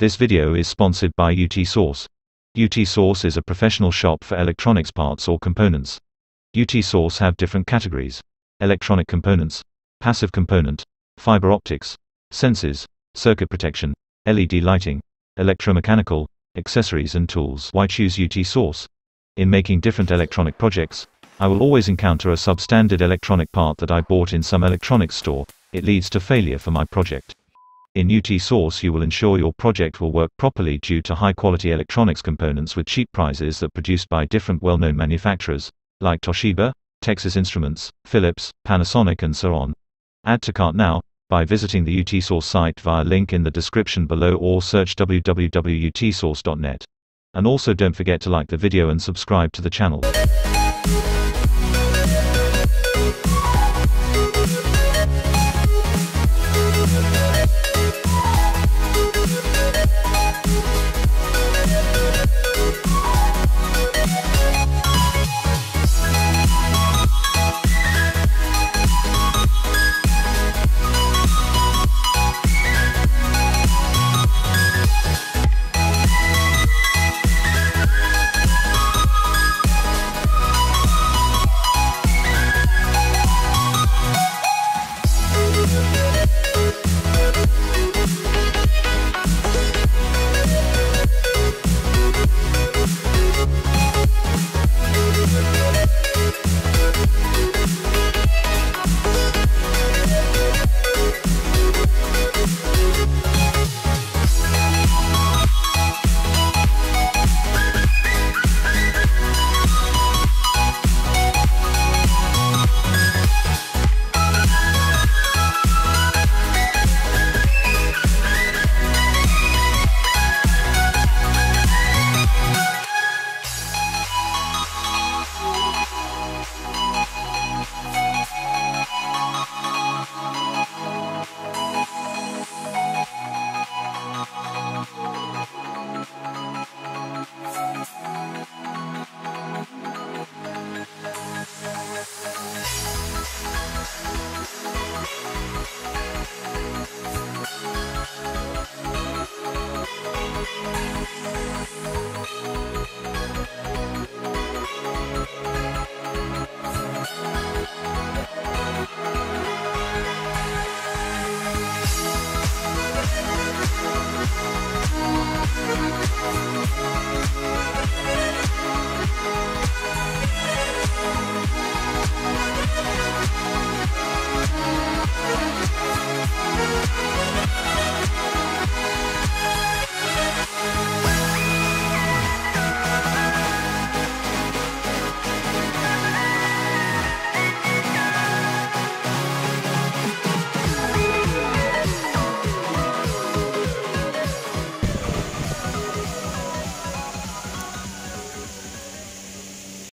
This video is sponsored by UTSource. UTSource is a professional shop for electronics parts or components. UTSource have different categories: electronic components, passive component, fiber optics, sensors, circuit protection, LED lighting, electromechanical, accessories and tools. Why choose UTSource? In making different electronic projects, I will always encounter a substandard electronic part that I bought in some electronics store. It leads to failure for my project. In UTSource you will ensure your project will work properly due to high-quality electronics components with cheap prices that produced by different well-known manufacturers, like Toshiba, Texas Instruments, Philips, Panasonic and so on. Add to cart now, by visiting the UTSource site via link in the description below or search www.utsource.net. And also don't forget to like the video and subscribe to the channel.